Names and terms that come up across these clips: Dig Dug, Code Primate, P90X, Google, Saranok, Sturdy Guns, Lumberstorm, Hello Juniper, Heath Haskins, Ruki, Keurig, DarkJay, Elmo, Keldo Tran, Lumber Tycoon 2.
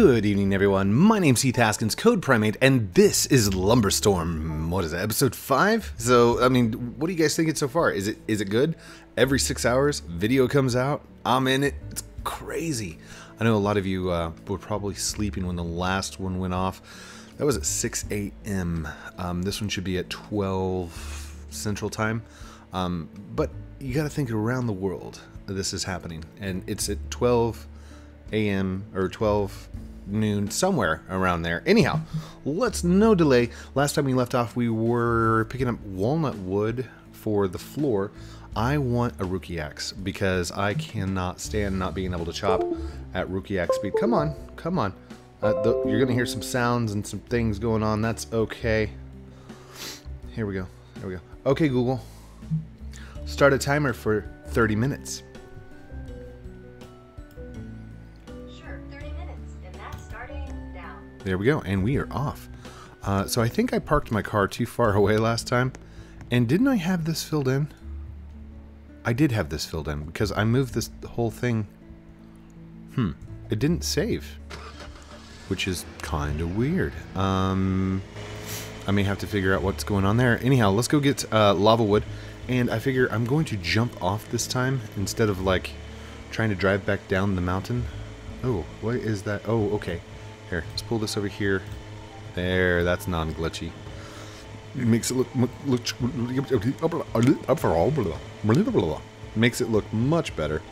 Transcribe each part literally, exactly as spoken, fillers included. Good evening, everyone. My name's Heath Haskins, Code Primate, and this is Lumberstorm. What is that, episode five? So, I mean, what do you guys think it's so far? Is it is it good? Every six hours, video comes out. I'm in it. It's crazy. I know a lot of you uh, were probably sleeping when the last one went off. That was at six A M Um, this one should be at twelve Central Time. Um, but you got to think around the world this is happening, and it's at twelve A M or twelve noon, somewhere around there. Anyhow, let's no delay. Last time we left off, we were picking up walnut wood for the floor. I want a Ruki axe because I cannot stand not being able to chop at Ruki axe speed. Come on, come on. Uh, the, you're gonna hear some sounds and some things going on. That's okay. Here we go. Here we go. Okay, Google, start a timer for thirty minutes. There we go, and we are off. Uh, so I think I parked my car too far away last time. And didn't I have this filled in? I did have this filled in because I moved this whole thing. Hmm, it didn't save, which is kind of weird. Um, I may have to figure out what's going on there. Anyhow, let's go get uh, lava wood. And I figure I'm going to jump off this time instead of like trying to drive back down the mountain. Oh, what is that? Oh, okay. Here, let's pull this over here. There, that's non-glitchy. It makes it look, look makes it look much better.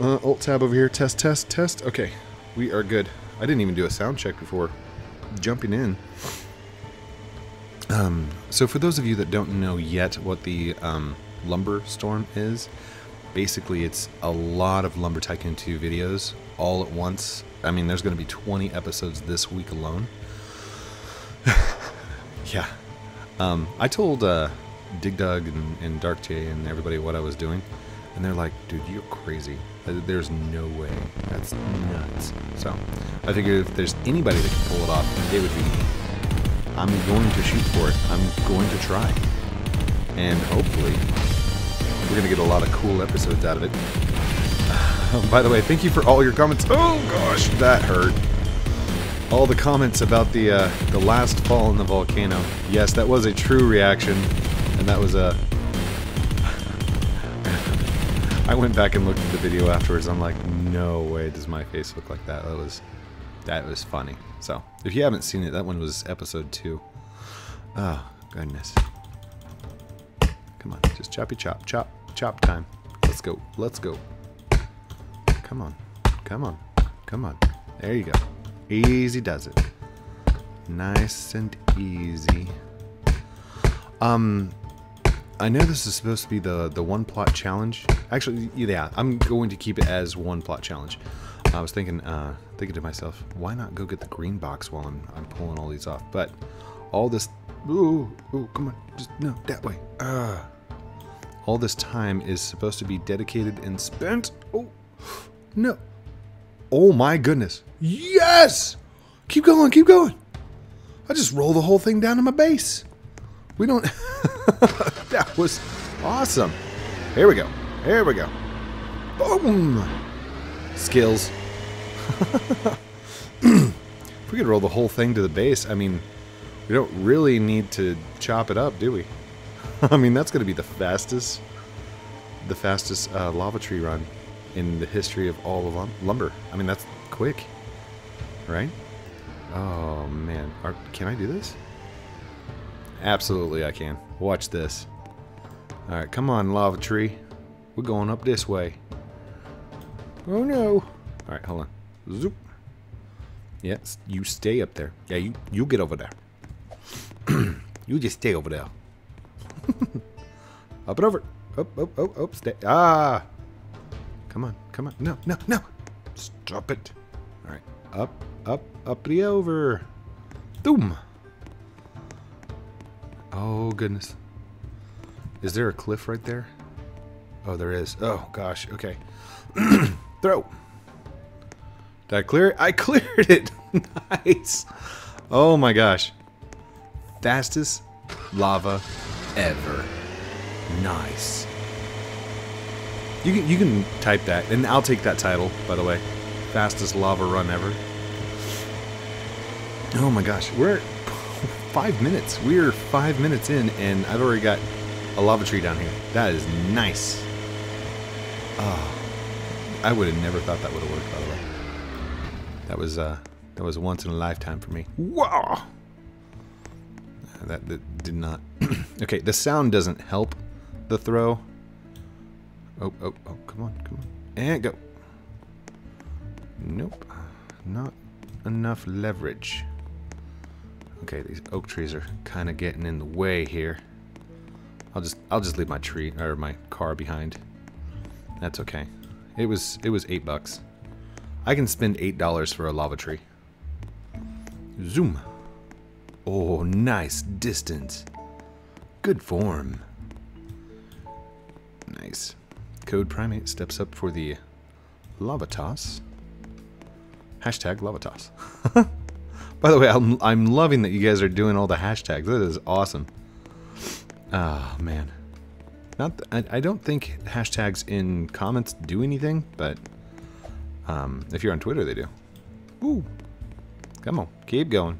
Uh, alt tab over here. Test, test, test. Okay, we are good. I didn't even do a sound check before jumping in. Um, so for those of you that don't know yet what the um, Lumber Storm is, basically it's a lot of Lumber Tycoon two videos all at once. I mean, there's going to be twenty episodes this week alone. Yeah. Um, I told uh, Dig Dug and, and DarkJay and everybody what I was doing. And they're like, dude, you're crazy. There's no way. That's nuts. So I figured if there's anybody that can pull it off, it would be me. I'm going to shoot for it. I'm going to try. And hopefully we're going to get a lot of cool episodes out of it. By the way, thank you for all your comments. Oh gosh, that hurt. All the comments about the uh, the last fall in the volcano. Yes, that was a true reaction, and that was a. I went back and looked at the video afterwards. I'm like, no way does my face look like that. That was, that was funny. So, if you haven't seen it, that one was episode two. Oh goodness. Come on, just choppy chop, chop, chop time. Let's go. Let's go. Come on, come on, come on. There you go. Easy does it. Nice and easy. Um, I know this is supposed to be the, the one plot challenge. Actually, yeah, I'm going to keep it as one plot challenge. I was thinking, uh, thinking to myself, why not go get the green box while I'm, I'm pulling all these off? But all this, ooh, ooh, come on, just no, that way. Uh, all this time is supposed to be dedicated and spent. Oh. No. Oh my goodness. Yes! Keep going, keep going. I just roll the whole thing down to my base. We don't... That was awesome. Here we go. Here we go. Boom! Skills. If we could roll the whole thing to the base, I mean, we don't really need to chop it up, do we? I mean, that's going to be the fastest, the fastest uh, lava tree run in the history of all of lumber. I mean, that's quick, right? Oh man, Are, can I do this? Absolutely I can. Watch this. All right, come on, lava tree. We're going up this way. Oh no. All right, hold on. Zoop. Yes, you stay up there. Yeah, you, you get over there. You just stay over there. Up and over. Up, up, up, up, stay. Ah! Come on, come on. No, no, no. Stop it. All right. Up, up, up the over. Boom. Oh, goodness. Is there a cliff right there? Oh, there is. Oh, gosh. Okay. Throw. Did I clear it? I cleared it. Nice. Oh, my gosh. Fastest lava ever. Nice. You can, you can type that, and I'll take that title, by the way. Fastest lava run ever. Oh my gosh, we're five minutes. We're five minutes in, and I've already got a lava tree down here. That is nice. Oh, I would have never thought that would have worked, by the way. That was uh, that was once in a lifetime for me. Wow. That, that did not. Okay, the sound doesn't help the throw. Oh, oh, oh, come on, come on. And go. Nope. Not enough leverage. Okay, these oak trees are kind of getting in the way here. I'll just I'll just leave my tree or my car behind. That's okay. It was it was eight bucks. I can spend eight dollars for a lava tree. Zoom. Oh, nice distance. Good form. Nice. Code Primate steps up for the lava toss. Hashtag lava toss. By the way, I'm, I'm loving that you guys are doing all the hashtags. That is awesome. Oh, man. Not th I, I don't think hashtags in comments do anything, but um, if you're on Twitter, they do. Ooh. Come on. Keep going.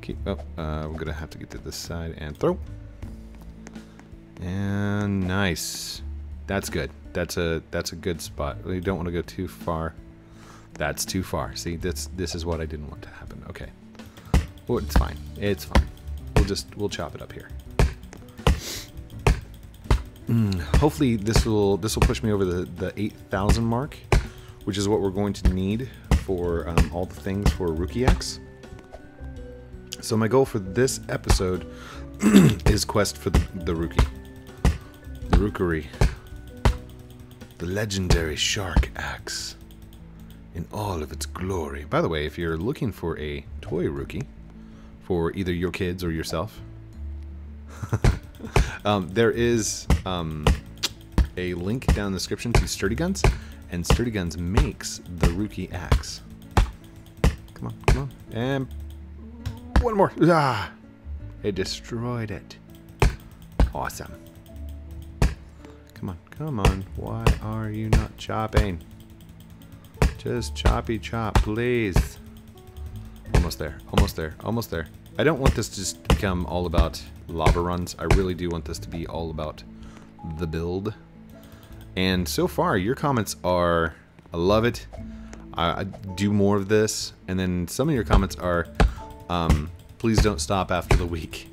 Keep, oh, uh, we're going to have to get to this side and throw. And nice. That's good. That's a, that's a good spot. You don't want to go too far. That's too far. See, this this is what I didn't want to happen. Okay. Well, it's fine. It's fine. We'll just we'll chop it up here. Mm, hopefully this will this will push me over the the eight thousand mark, which is what we're going to need for um, all the things for Ruki X. So my goal for this episode is quest for the, the Ruki, the Rookery, the legendary shark axe. In all of its glory. By the way, if you're looking for a toy Ruki for either your kids or yourself, um, there is um, a link down in the description to Sturdy Guns, and Sturdy Guns makes the Ruki axe. Come on, come on, and one more. Ah, it destroyed it. Awesome. Come on, come on. Why are you not chopping? Just choppy chop, please. Almost there, almost there, almost there. I don't want this to just become all about lava runs. I really do want this to be all about the build. And so far, your comments are, I love it. I, I do more of this. And then some of your comments are, um, please don't stop after the week.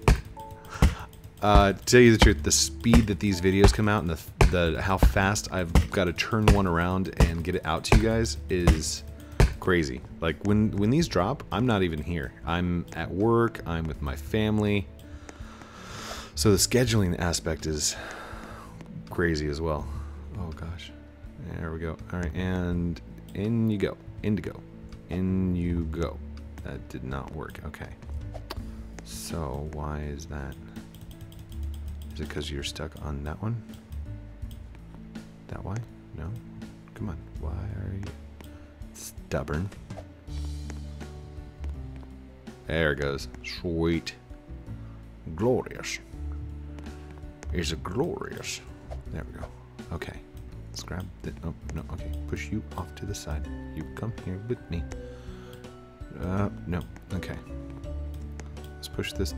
Uh, to tell you the truth, the speed that these videos come out and the The, how fast I've got to turn one around and get it out to you guys is crazy. Like when when these drop, I'm not even here. I'm at work. I'm with my family. So the scheduling aspect is crazy as well. Oh gosh, there we go. All right, and in you go, indigo, in you go. That did not work. Okay. So why is that? Is it because you're stuck on that one? That why? No? Come on. Why are you stubborn? There it goes. Sweet. Glorious. It's a glorious. There we go. Okay. Let's grab the... Oh, no. Okay. Push you off to the side. You come here with me. Uh, no. Okay. Let's push this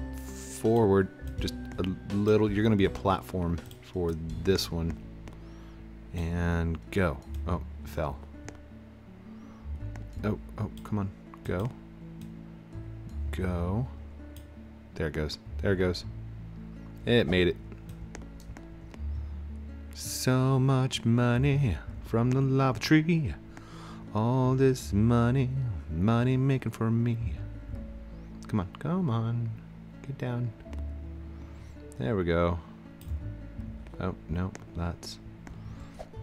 forward just a little. You're going to be a platform for this one. And go. Oh, fell. Oh, oh, come on. Go. Go. There it goes. There it goes. It made it. So much money from the lava tree. All this money, money making for me. Come on, come on. Get down. There we go. Oh, no, that's...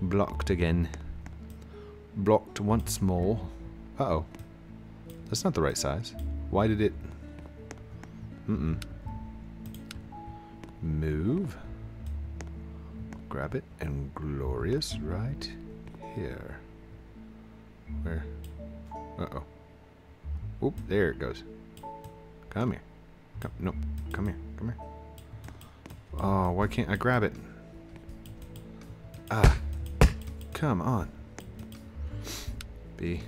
blocked again. Blocked once more. Uh-oh. That's not the right size. Why did it... Mm-mm. Move. Grab it. And glorious right here. Where? Uh-oh. Oop, there it goes. Come here. Come, no, come here. Come here. Oh, why can't I grab it? Ah. Come on. B.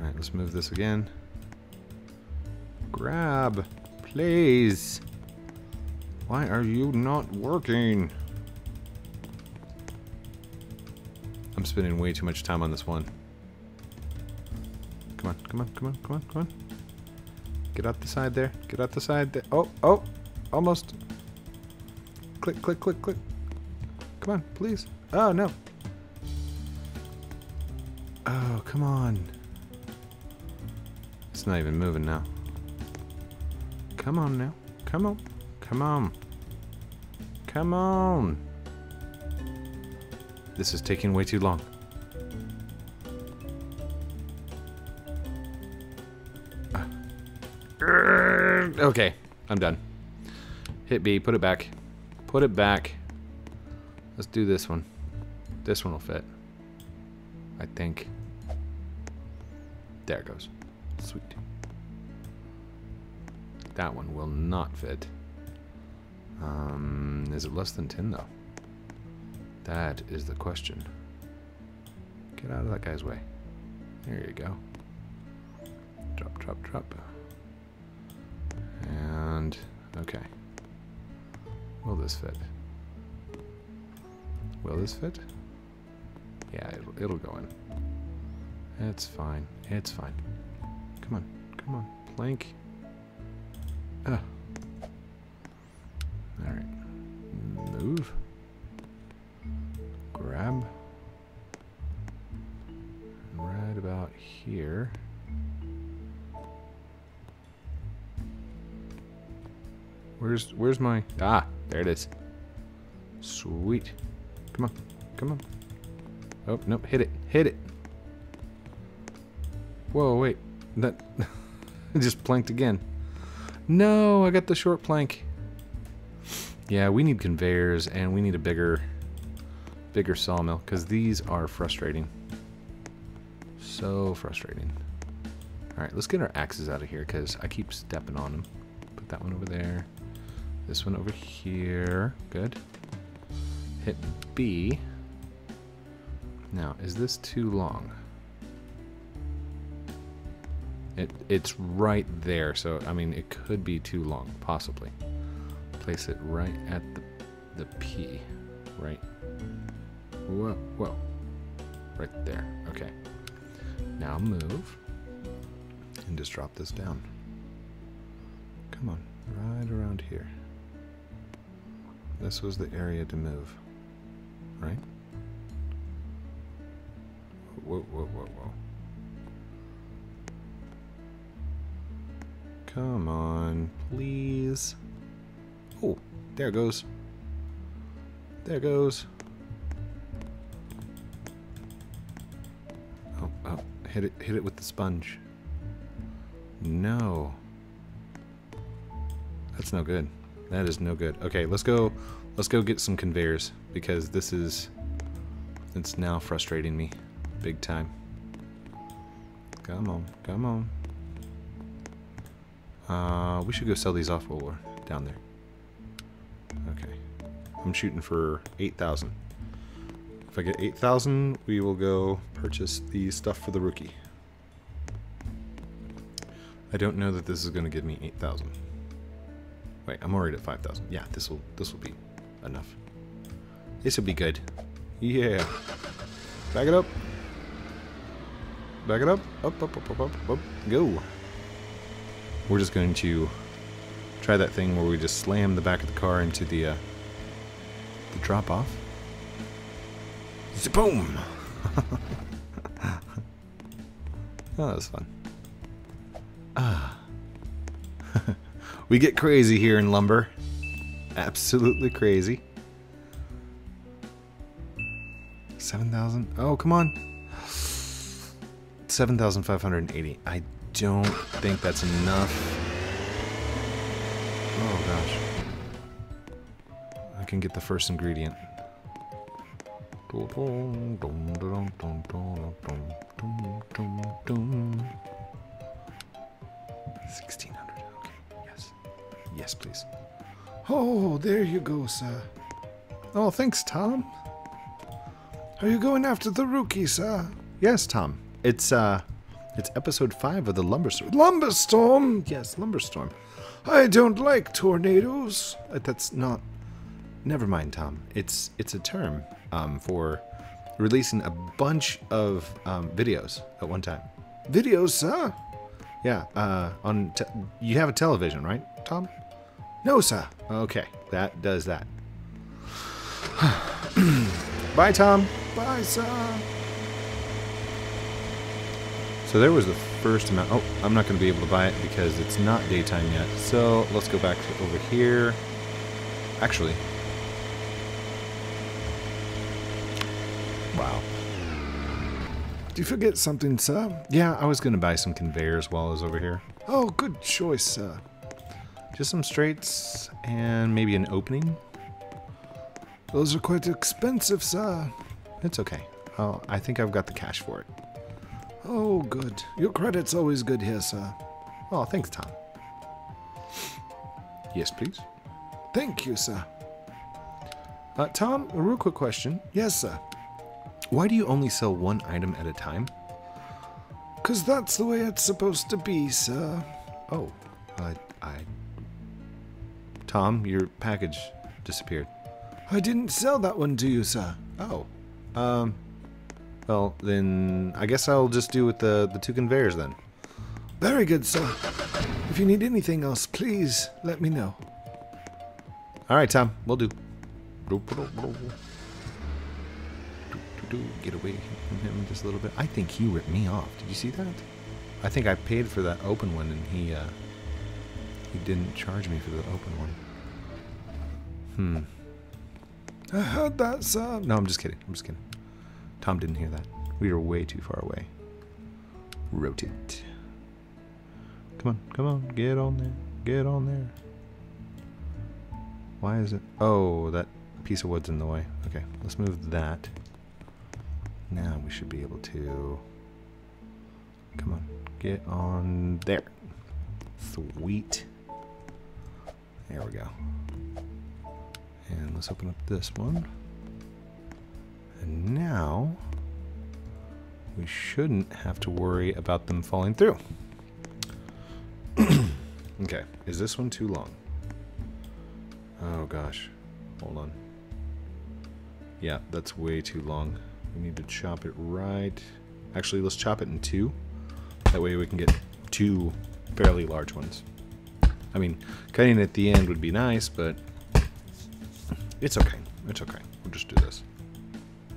Alright, let's move this again. Grab, please. Why are you not working? I'm spending way too much time on this one. Come on, come on, come on, come on, come on. Get out the side there. Get out the side there. Oh, oh, almost. Click, click, click, click. Come on, please. Oh, no. Oh, come on. It's not even moving now. Come on now. Come on. Come on. Come on. This is taking way too long. Okay, I'm done. Hit B, put it back. Put it back. Let's do this one. This one will fit, I think. There it goes. Sweet. That one will not fit. Um, is it less than ten, though? That is the question. Get out of that guy's way. There you go. Drop, drop, drop. And, okay. Will this fit? Will this fit? Yeah, it'll, it'll go in. It's fine. It's fine. Come on. Come on. Plank. Ugh. Alright. Move. Grab. Right about here. Where's, where's my... Ah, there it is. Sweet. Come on. Come on. Oh, nope. Hit it. Hit it. Whoa, wait. That... I just planked again. No, I got the short plank. Yeah, we need conveyors, and we need a bigger, bigger sawmill, because these are frustrating. So frustrating. All right, let's get our axes out of here, because I keep stepping on them. Put that one over there. This one over here. Good. Hit B. Now, is this too long? It, it's right there, so, I mean, it could be too long, possibly. Place it right at the, the P, right? Whoa, whoa. Right there, okay. Now move, and just drop this down. Come on, right around here. This was the area to move, right? Whoa, whoa, whoa, whoa. Come on, please. Oh, there it goes. There it goes. Oh, oh, hit it, hit it with the sponge. No. That's no good. That is no good. Okay, let's go, let's go get some conveyors, because this is, it's now frustrating me big time. Come on, come on. Uh, we should go sell these off while we're down there. Okay, I'm shooting for eight thousand. If I get eight thousand, we will go purchase the stuff for the Ruki. I don't know that this is going to give me eight thousand. Wait, I'm already at five thousand. Yeah, this will this will be enough. This will be good. Yeah. Back it up. Back it up. Up, up, up, up, up, up. Go. We're just going to try that thing where we just slam the back of the car into the, uh, the drop-off. Zaboom! Oh, that was fun. Ah. We get crazy here in Lumber. Absolutely crazy. seven thousand? Oh, come on. seven thousand five hundred eighty. I don't think that's enough. Oh gosh. I can get the first ingredient. Sixteen hundred. Okay. Yes. Yes, please. Oh, there you go, sir. Oh, thanks, Tom. Are you going after the Ruki, sir? Yes, Tom. It's uh It's episode five of the Lumberstorm. Lumberstorm! Yes, Lumberstorm. I don't like tornadoes. That's not... Never mind, Tom. It's it's a term um, for releasing a bunch of um, videos at one time. Videos, huh? Yeah, uh, on te you have a television, right, Tom? No, sir. Okay, that does that. Bye, Tom. Bye, sir. So there was the first amount. Oh, I'm not going to be able to buy it because it's not daytime yet. So let's go back to over here. Actually. Wow. Did you forget something, sir? Yeah, I was going to buy some conveyors while I was over here. Oh, good choice, sir. Just some straights and maybe an opening. Those are quite expensive, sir. It's okay. Oh, I think I've got the cash for it. Oh, good. Your credit's always good here, sir. Oh, thanks, Tom. Yes, please. Thank you, sir. Uh, Tom, a real quick question. Yes, sir. Why do you only sell one item at a time? Because that's the way it's supposed to be, sir. Oh, I... I... Tom, your package disappeared. I didn't sell that one to you, sir. Oh. Um... Well, then I guess I'll just do with the, the two conveyors then. Very good, sir. If you need anything else, please let me know. All right, Tom. Will do. Get away from him just a little bit. I think he ripped me off. Did you see that? I think I paid for that open one, and he, uh, he didn't charge me for the open one. Hmm. I heard that, sir. No, I'm just kidding. I'm just kidding. Tom didn't hear that. We were way too far away. Rotate. Come on, come on, get on there, get on there. Why is it? Oh, that piece of wood's in the way. Okay, let's move that. Now we should be able to. Come on, get on there. Sweet. There we go. And let's open up this one. And now, we shouldn't have to worry about them falling through. Okay, is this one too long? Oh gosh, hold on. Yeah, that's way too long. We need to chop it right. Actually, let's chop it in two. That way we can get two fairly large ones. I mean, cutting it at the end would be nice, but it's okay, it's okay. We'll just do this.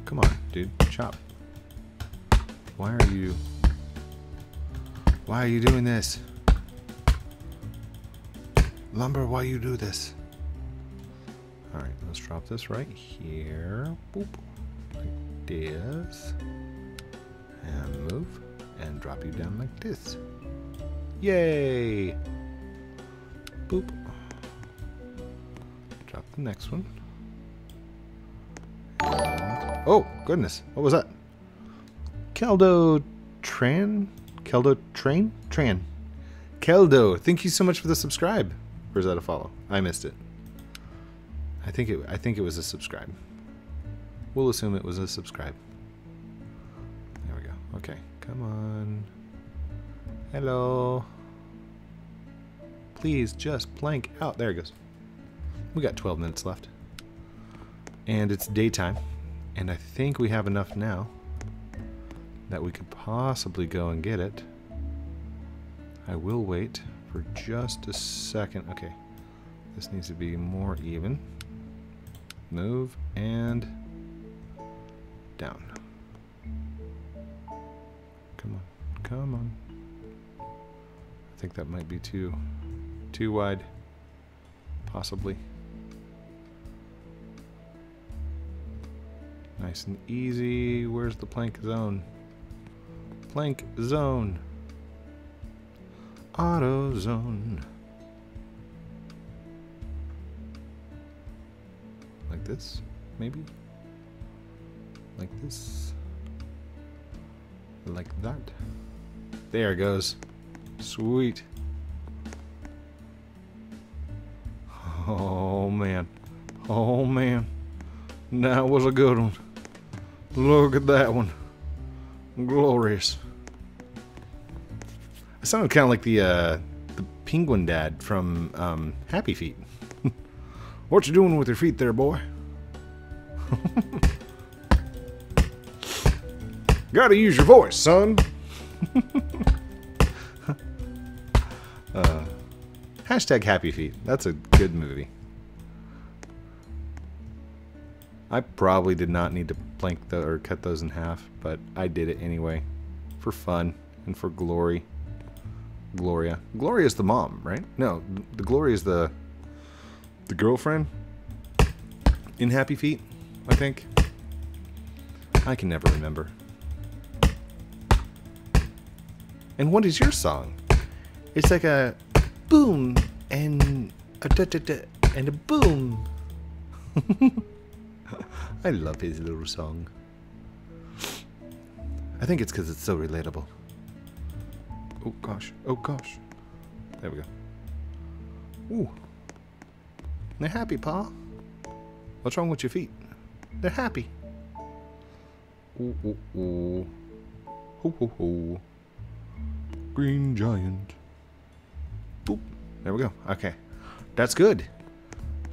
Come on, dude, chop. Why are you... Why are you doing this? Lumber, why you do this? Alright, let's drop this right here. Boop. Like this. And move. And drop you down like this. Yay! Boop. Drop the next one. Oh, goodness. What was that? Keldo Tran? Keldo Train? Tran. Keldo, thank you so much for the subscribe. Or is that a follow? I missed it. I think it I think it was a subscribe. We'll assume it was a subscribe. There we go. Okay. Come on. Hello. Please just blank out. There it goes. We got twelve minutes left. And it's daytime. And I think we have enough now that we could possibly go and get it. I will wait for just a second. Okay, this needs to be more even. Move and down. Come on, come on. I think that might be too, too wide, possibly. Nice and easy. Where's the plank zone? Plank zone. Auto zone. Like this, maybe? Like this. Like that. There it goes. Sweet. Oh, man. Oh, man. That was a good one. Look at that one. Glorious. It sounded kind of like the uh, the penguin dad from um, Happy Feet. What you doing with your feet there, boy? Gotta use your voice, son. uh, hashtag Happy Feet. That's a good movie. I probably did not need to plank the, or cut those in half, but I did it anyway. For fun and for glory. Gloria. Gloria's the mom, right? No, the Gloria's the the girlfriend in Happy Feet, I think. I can never remember. And what is your song? It's like a boom and a da da da and a boom. I love his little song. I think it's because it's so relatable. Oh gosh, oh gosh. There we go. Ooh. They're happy, Pa. What's wrong with your feet? They're happy. Ooh, ooh, ooh. Ho, ho, ho. Green giant. Boop. There we go. Okay. That's good.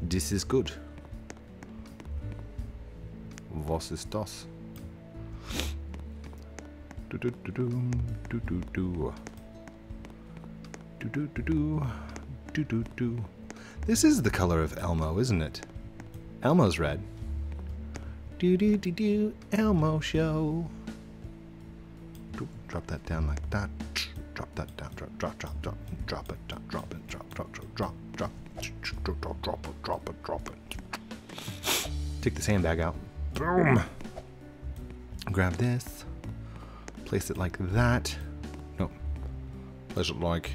This is good. Was ist das? Do do do do do do do do do do do do do. This is the color of Elmo, isn't it? Elmo's red. Do do do do Elmo show. Drop that down like that. Drop that down. Drop drop drop drop. Drop it. Drop drop it. Drop drop drop drop drop. Drop drop drop it. Drop it. Drop it. Take the sandbag out. Boom. Grab this. Place it like that. No. Place it like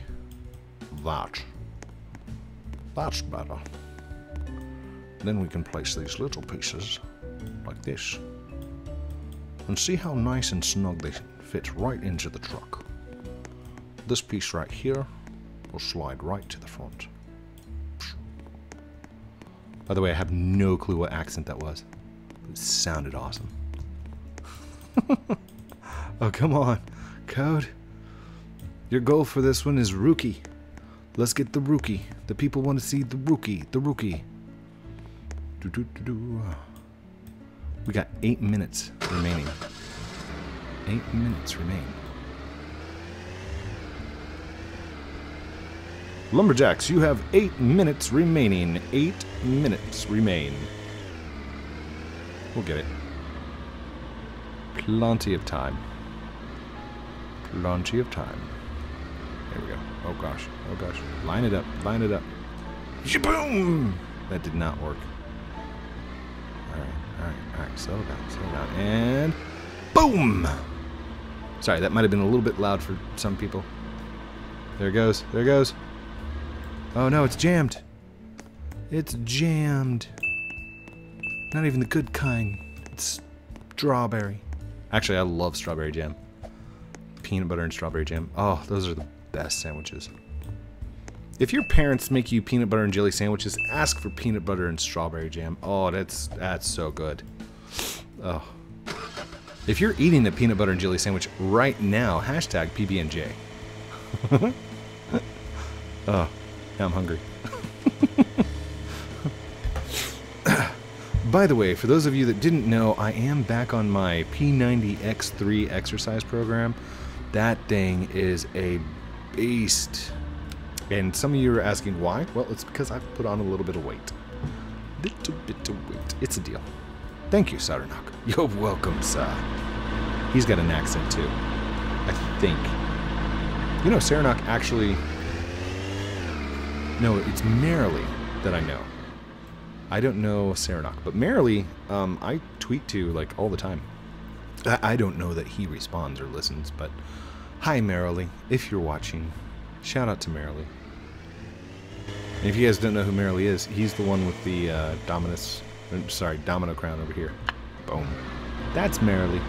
that. That's better. Then we can place these little pieces like this. And see how nice and snug they fit right into the truck. This piece right here will slide right to the front. By the way, I have no clue what accent that was. It sounded awesome. Oh, come on, Code. Your goal for this one is Ruki. Let's get the Ruki. The people want to see the Ruki. The Ruki. Do, do, do, do. We got eight minutes remaining. Eight minutes remain. Lumberjacks, you have eight minutes remaining. Eight minutes remain. We'll get it. Plenty of time. Plenty of time. There we go. Oh gosh. Oh gosh. Line it up. Line it up. Shaboom! That did not work. Alright. Alright. Alright. Settle down. Settle down. And boom! Sorry, that might have been a little bit loud for some people. There it goes. There it goes. Oh no, it's jammed. It's jammed. Not even the good kind. It's strawberry. Actually, I love strawberry jam. Peanut butter and strawberry jam. Oh, those are the best sandwiches. If your parents make you peanut butter and jelly sandwiches, ask for peanut butter and strawberry jam. Oh, that's that's so good. Oh. If you're eating a peanut butter and jelly sandwich right now, hashtag P B and J. Oh, now I'm hungry. By the way, for those of you that didn't know, I am back on my P ninety X three exercise program. That thing is a beast. And some of you are asking why? Well, it's because I've put on a little bit of weight. Little bit of weight. It's a deal. Thank you, Saranok. You're welcome, sir. He's got an accent too. I think. You know, Saranok actually... No, it's merely that I know. I don't know Saranok, but Merrily, um, I tweet to, like, all the time. I, I don't know that he responds or listens, but... Hi, Merrily, if you're watching. Shout out to Merrily. And if you guys don't know who Merrily is, he's the one with the, uh, Dominus... Sorry, Domino Crown over here. Boom. That's Merrily.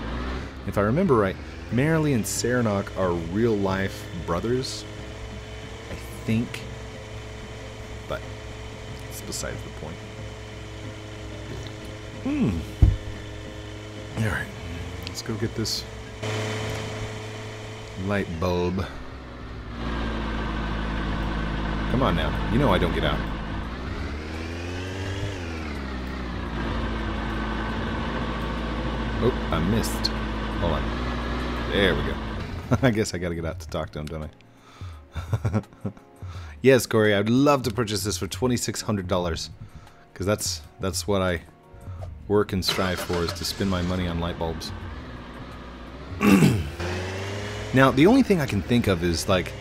If I remember right, Merrily and Saranok are real-life brothers. I think. But it's besides the point. Hmm. Alright. Let's go get this light bulb. Come on now. You know I don't get out. Oh, I missed. Hold on. There we go. I guess I gotta get out to talk to him, don't I? Yes, Corey, I'd love to purchase this for twenty-six hundred dollars. Because that's, that's what I work and strive for, is to spend my money on light bulbs. Now, the only thing I can think of is, like,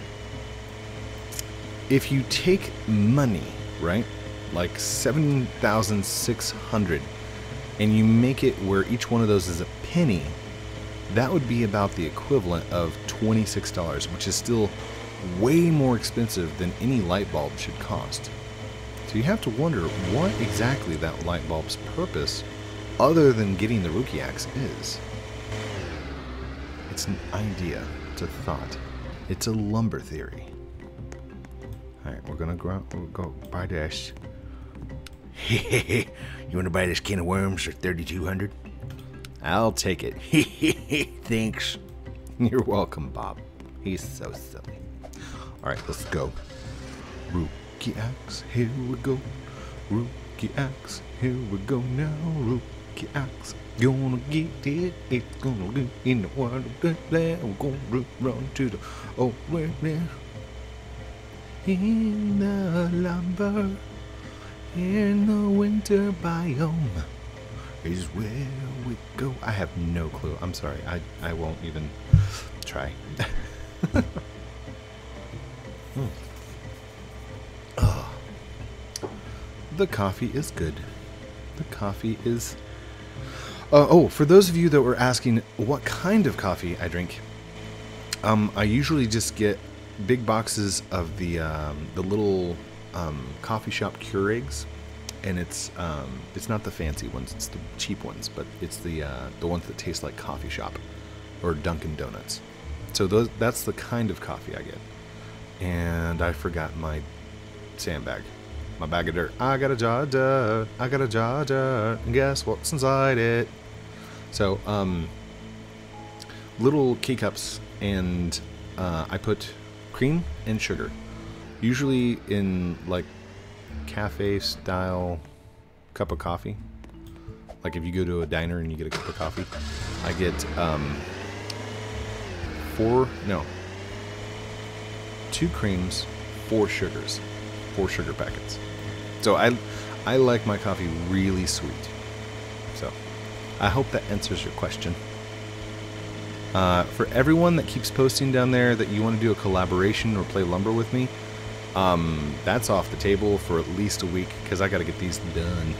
if you take money, right, like seven thousand six hundred, and you make it where each one of those is a penny, that would be about the equivalent of twenty-six dollars, which is still way more expensive than any light bulb should cost. So you have to wonder what exactly that light bulb's purpose, other than getting the Ruki axe, is. It's an idea, it's a thought, it's a lumber theory. Alright, we're gonna go, we'll go buy this. You wanna buy this can of worms for thirty-two hundred? I'll take it. Thanks. You're welcome, Bob. He's so silly. Alright, let's go. Ruki axe, here we go. Ruki axe, here we go now. Ruki axe, gonna get it. It's gonna get in the water. I'm gonna run to the old man. In the lumber, in the winter biome, is where we go. I have no clue. I'm sorry. I, I won't even try. hmm. Oh. The coffee is good. The coffee is... Uh, oh, for those of you that were asking what kind of coffee I drink, um, I usually just get big boxes of the um, the little um, coffee shop Keurigs, and it's um, it's not the fancy ones, it's the cheap ones, but it's the uh, the ones that taste like coffee shop or Dunkin' Donuts. So those, that's the kind of coffee I get. And I forgot my sandbag, my bag of dirt. I got a jar of dirt, I got a jar of dirt, and guess what's inside it? So um, little teacups, and uh, I put cream and sugar, usually in like cafe style cup of coffee. Like if you go to a diner and you get a cup of coffee, I get um, four, no, two creams, four sugars, four sugar packets. So I, I like my coffee really sweet. So I hope that answers your question. Uh, for everyone that keeps posting down there that you want to do a collaboration or play lumber with me, um, that's off the table for at least a week, because I got to get these done.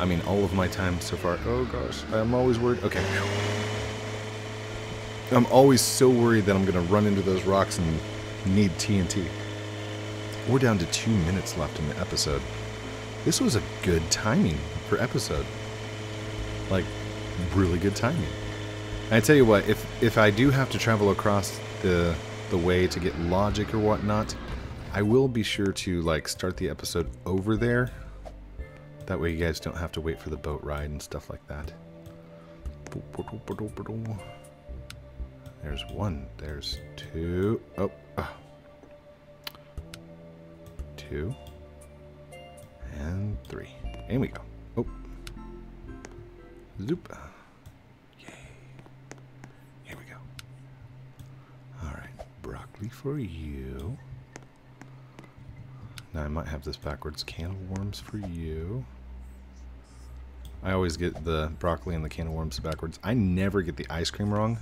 I mean, all of my time so far. Oh gosh, I'm always worried. Okay. I'm always so worried that I'm going to run into those rocks and need T N T. We're down to two minutes left in the episode. This was a good timing for episode. Like, really good timing. I tell you what, if if I do have to travel across the the way to get logic or whatnot, I will be sure to like start the episode over there. That way you guys don't have to wait for the boat ride and stuff like that. There's one. There's two. Oh, ah. Two. And three. And we go. Oh. Zoop. Broccoli for you. Now I might have this backwards. Can of worms for you. I always get the broccoli and the can of worms backwards. I never get the ice cream wrong,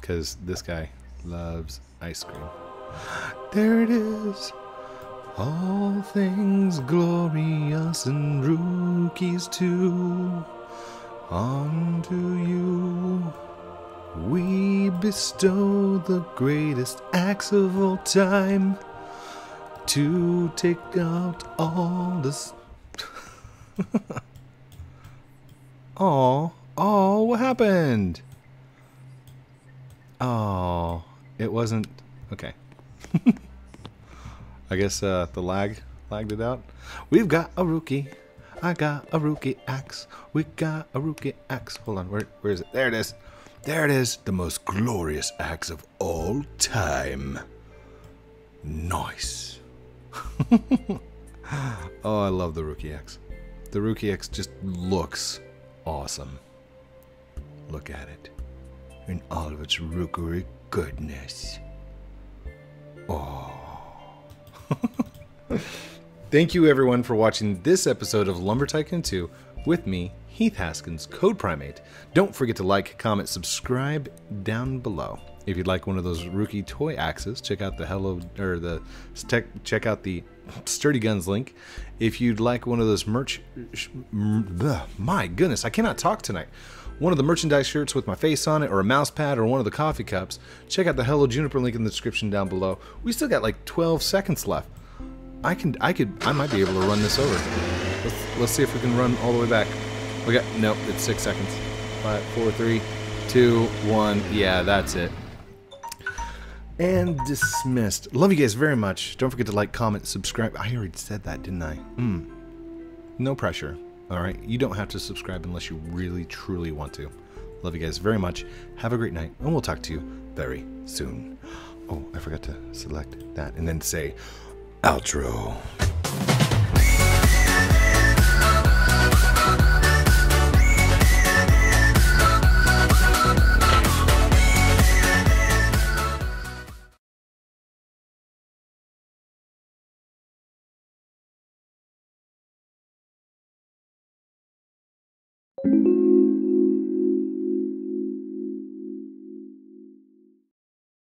because this guy loves ice cream. There it is. All things glorious and Rukies too. Unto you we bestow the greatest acts of all time to take out all this. Oh, oh, what happened? Oh, it wasn't okay. I guess uh, the lag lagged it out. We've got a Ruki. I got a Ruki axe. We got a Ruki axe. Hold on, where where is it? There it is. There it is, the most glorious acts of all time. Nice. Oh, I love the Ruki X. The Ruki X just looks awesome. Look at it. In all of its rookery goodness. Oh. Thank you everyone for watching this episode of Lumber Tycoon two with me, Heath Haskins, Code Primate. Don't forget to like, comment, subscribe down below. If you'd like one of those Ruki toy axes, check out the Hello or the tech, check out the Sturdy Guns link. If you'd like one of those merch, ugh, my goodness, I cannot talk tonight. One of the merchandise shirts with my face on it, or a mouse pad, or one of the coffee cups, check out the Hello Juniper link in the description down below. We still got like twelve seconds left. I can, I could, I might be able to run this over. Let's, let's see if we can run all the way back. We got, nope, it's six seconds. Five, four, three, two, one. Yeah, that's it. And dismissed. Love you guys very much. Don't forget to like, comment, subscribe. I already said that, didn't I? Mm. No pressure. All right. You don't have to subscribe unless you really, truly want to. Love you guys very much. Have a great night, and we'll talk to you very soon. Oh, I forgot to select that and then say outro. Thank you.